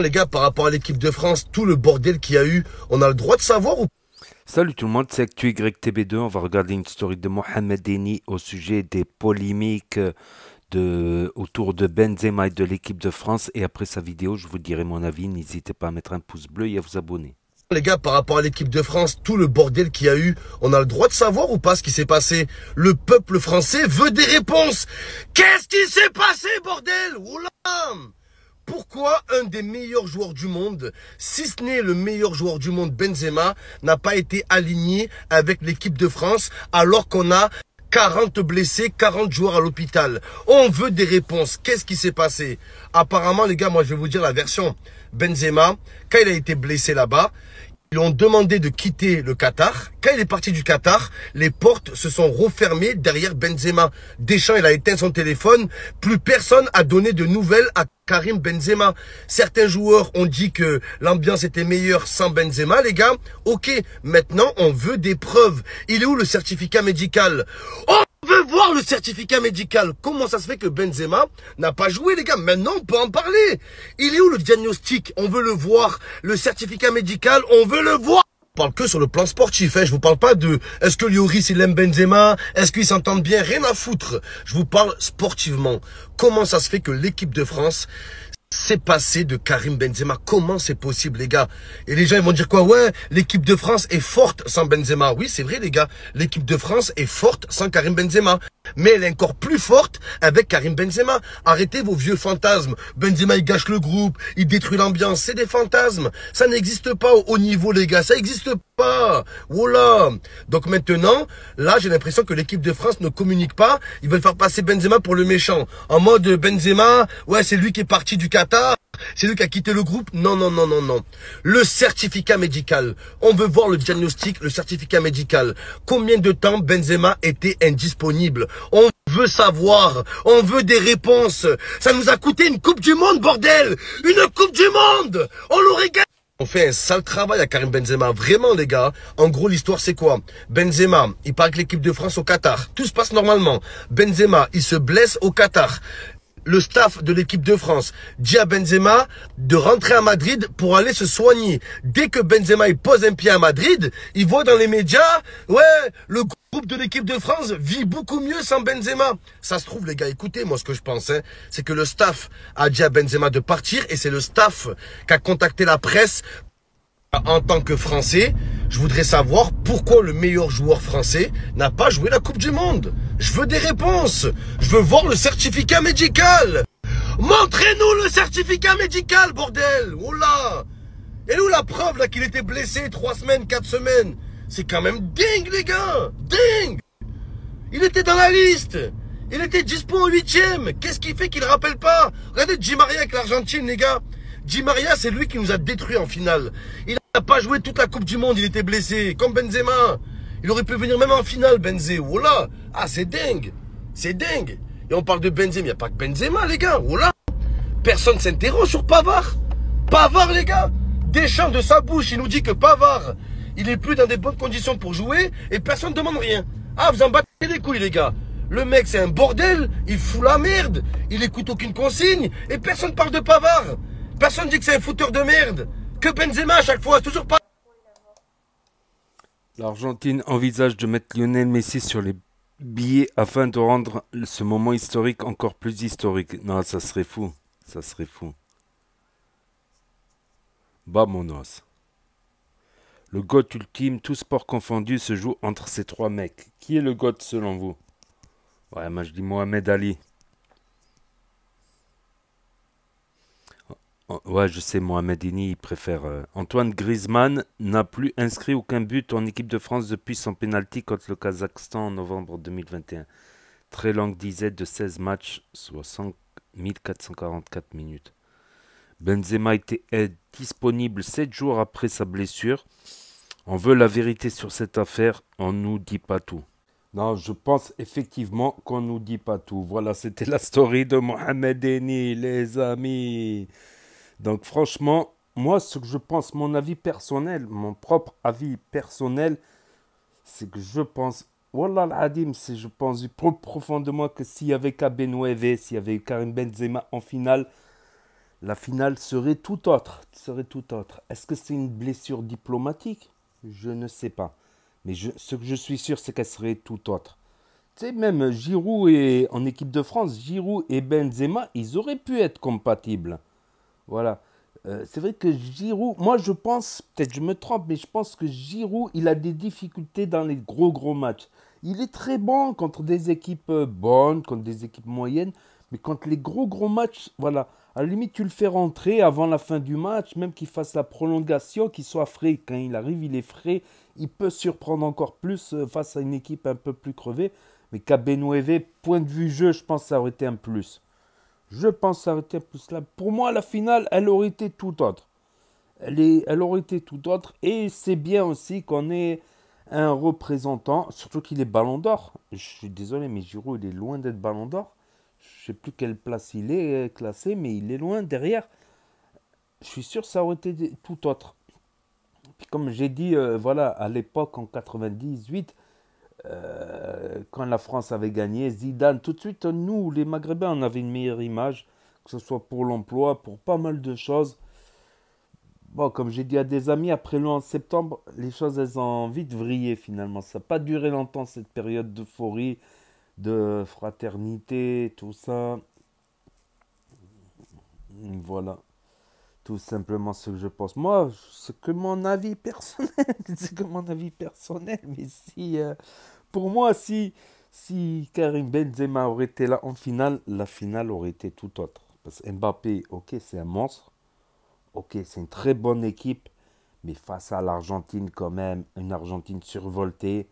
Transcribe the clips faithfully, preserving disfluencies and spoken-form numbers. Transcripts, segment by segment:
Les gars, par rapport à l'équipe de France, tout le bordel qu'il y a eu, on a le droit de savoir ou pas? Salut tout le monde, c'est ActuYTB deux. On va regarder une story de Mohamed Henni au sujet des polémiques de, autour de Benzema et de l'équipe de France. Et après sa vidéo, je vous dirai mon avis. N'hésitez pas à mettre un pouce bleu et à vous abonner. Les gars, par rapport à l'équipe de France, tout le bordel qu'il y a eu, on a le droit de savoir ou pas ce qui s'est passé? Le peuple français veut des réponses. Qu'est-ce qui s'est passé, bordel? Oula! Pourquoi un des meilleurs joueurs du monde, si ce n'est le meilleur joueur du monde, Benzema, n'a pas été aligné avec l'équipe de France alors qu'on a quarante blessés, quarante joueurs à l'hôpital? On veut des réponses. Qu'est-ce qui s'est passé? Apparemment, les gars, moi, je vais vous dire la version. Benzema, quand il a été blessé là-bas, ils lui ont demandé de quitter le Qatar. Quand il est parti du Qatar, les portes se sont refermées derrière Benzema. Deschamps, il a éteint son téléphone. Plus personne n'a donné de nouvelles à Karim Benzema. Certains joueurs ont dit que l'ambiance était meilleure sans Benzema, les gars. Ok, maintenant, on veut des preuves. Il est où le certificat médical? Oh, on veut voir le certificat médical. Comment ça se fait que Benzema n'a pas joué, les gars? Maintenant, on peut en parler. Il est où le diagnostic? On veut le voir. Le certificat médical, on veut le voir. Je parle que sur le plan sportif, hein. Je vous parle pas de est-ce que Lloris il aime Benzema, est-ce qu'ils s'entendent bien, rien à foutre. Je vous parle sportivement. Comment ça se fait que l'équipe de France s'est passée de Karim Benzema? Comment c'est possible, les gars? Et les gens ils vont dire quoi? Ouais, l'équipe de France est forte sans Benzema. Oui, c'est vrai, les gars. L'équipe de France est forte sans Karim Benzema. Mais elle est encore plus forte avec Karim Benzema. Arrêtez vos vieux fantasmes. Benzema, il gâche le groupe, il détruit l'ambiance. C'est des fantasmes. Ça n'existe pas au haut niveau, les gars. Ça n'existe pas. Voilà. Donc maintenant, là, j'ai l'impression que l'équipe de France ne communique pas. Ils veulent faire passer Benzema pour le méchant. En mode Benzema, ouais, c'est lui qui est parti du Qatar. C'est lui qui a quitté le groupe. Non, non, non, non, non. Le certificat médical. On veut voir le diagnostic, le certificat médical. Combien de temps Benzema était indisponible? On veut savoir. On veut des réponses. Ça nous a coûté une Coupe du Monde, bordel. Une Coupe du Monde. On l'aurait gagné. On fait un sale travail à Karim Benzema. Vraiment, les gars. En gros, l'histoire, c'est quoi? Benzema, il part avec l'équipe de France au Qatar. Tout se passe normalement. Benzema, il se blesse au Qatar. Le staff de l'équipe de France dit à Benzema de rentrer à Madrid pour aller se soigner. Dès que Benzema il pose un pied à Madrid, il voit dans les médias, ouais, le groupe de l'équipe de France vit beaucoup mieux sans Benzema. Ça se trouve, les gars, écoutez, moi ce que je pense, hein, c'est que le staff a dit à Benzema de partir et c'est le staff qui a contacté la presse. En tant que Français, je voudrais savoir pourquoi le meilleur joueur français n'a pas joué la Coupe du Monde. Je veux des réponses. Je veux voir le certificat médical. Montrez-nous le certificat médical, bordel. Oula. Et nous, la preuve là qu'il était blessé trois semaines, quatre semaines. C'est quand même dingue, les gars. Dingue. Il était dans la liste. Il était dispo au huitième. Qu'est-ce qui fait qu'il ne rappelle pas? Regardez Jim Maria avec l'Argentine, les gars. Jim Maria, c'est lui qui nous a détruits en finale. Il n'a pas joué toute la Coupe du Monde, il était blessé, comme Benzema. Il aurait pu venir même en finale, Benzé. Voilà. Ah, c'est dingue. C'est dingue. Et on parle de Benzema, il n'y a pas que Benzema, les gars. Voilà. Personne ne s'interroge sur Pavard. Pavard, les gars. Deschamps de sa bouche, il nous dit que Pavard, il n'est plus dans des bonnes conditions pour jouer et personne ne demande rien. Ah, vous en battez les couilles, les gars. Le mec, c'est un bordel. Il fout la merde. Il n'écoute aucune consigne et personne ne parle de Pavard. Personne dit que c'est un fouteur de merde. Que Benzema à chaque fois, toujours pas. L'Argentine envisage de mettre Lionel Messi sur les billets afin de rendre ce moment historique encore plus historique. Non, ça serait fou. Ça serait fou. Vamonos. Le GOAT ultime, tout sport confondu, se joue entre ces trois mecs. Qui est le GOAT selon vous? Ouais, moi je dis Mohamed Ali. Ouais, je sais, Mohamed Henni, il préfère... Euh... Antoine Griezmann n'a plus inscrit aucun but en équipe de France depuis son pénalty contre le Kazakhstan en novembre deux mille vingt et un. Très longue disette de seize matchs, soit mille quatre cent quarante-quatre minutes. Benzema était disponible sept jours après sa blessure. On veut la vérité sur cette affaire, on nous dit pas tout. Non, je pense effectivement qu'on nous dit pas tout. Voilà, c'était la story de Mohamed Henni, les amis. Donc franchement, moi ce que je pense, mon avis personnel, mon propre avis personnel, c'est que je pense, wallah al-adim, c'est je pense du plus profond de moi que s'il y avait Kebé, s'il y avait Karim Benzema en finale, la finale serait tout autre. Serait tout autre. Est-ce que c'est une blessure diplomatique? Je ne sais pas. Mais je, ce que je suis sûr, c'est qu'elle serait tout autre. Tu sais, même Giroud et, en équipe de France, Giroud et Benzema, ils auraient pu être compatibles. Voilà. Euh, c'est vrai que Giroud, moi je pense, peut-être je me trompe, mais je pense que Giroud, il a des difficultés dans les gros gros matchs. Il est très bon contre des équipes bonnes, contre des équipes moyennes, mais contre les gros gros matchs, voilà. À la limite, tu le fais rentrer avant la fin du match, même qu'il fasse la prolongation, qu'il soit frais. Quand il arrive, il est frais. Il peut surprendre encore plus face à une équipe un peu plus crevée. Mais Kebé, point de vue jeu, je pense que ça aurait été un plus. Je pense que ça aurait été un plus. Là, pour moi, la finale, elle aurait été tout autre. Elle, est, elle aurait été tout autre. Et c'est bien aussi qu'on ait un représentant, surtout qu'il est ballon d'or. Je suis désolé, mais Giroud, il est loin d'être ballon d'or. Je ne sais plus quelle place il est classé, mais il est loin derrière. Je suis sûr que ça aurait été tout autre. Puis comme j'ai dit, euh, voilà, à l'époque, en quatre-vingt-dix-huit, euh, quand la France avait gagné, Zidane, tout de suite, nous, les Maghrébins, on avait une meilleure image, que ce soit pour l'emploi, pour pas mal de choses. Bon, comme j'ai dit à des amis, après le onze septembre, les choses, elles ont vite vrillé, finalement. Ça n'a pas duré longtemps, cette période d'euphorie, de fraternité, tout ça. Voilà. Tout simplement ce que je pense. Moi, c'est que mon avis personnel. C'est que mon avis personnel. Mais si, euh, pour moi, si, si Karim Benzema aurait été là en finale, la finale aurait été tout autre. Parce que Mbappé, ok, c'est un monstre. Ok, c'est une très bonne équipe. Mais face à l'Argentine, quand même, une Argentine survoltée.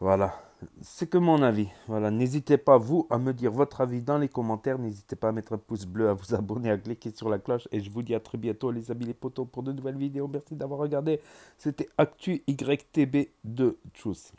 Voilà. C'est que mon avis. Voilà. N'hésitez pas, vous, à me dire votre avis dans les commentaires. N'hésitez pas à mettre un pouce bleu, à vous abonner, à cliquer sur la cloche. Et je vous dis à très bientôt, les amis, les potos, pour de nouvelles vidéos. Merci d'avoir regardé. C'était ActuYTB deux. Tchuss.